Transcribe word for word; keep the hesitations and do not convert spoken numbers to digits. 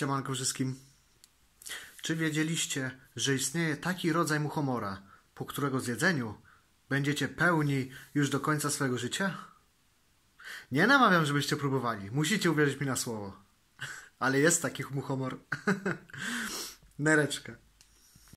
Siemanko wszystkim. Czy wiedzieliście, że istnieje taki rodzaj muchomora, po którego zjedzeniu będziecie pełni już do końca swojego życia? Nie namawiam, żebyście próbowali. Musicie uwierzyć mi na słowo. Ale jest takich muchomor. Nereczka.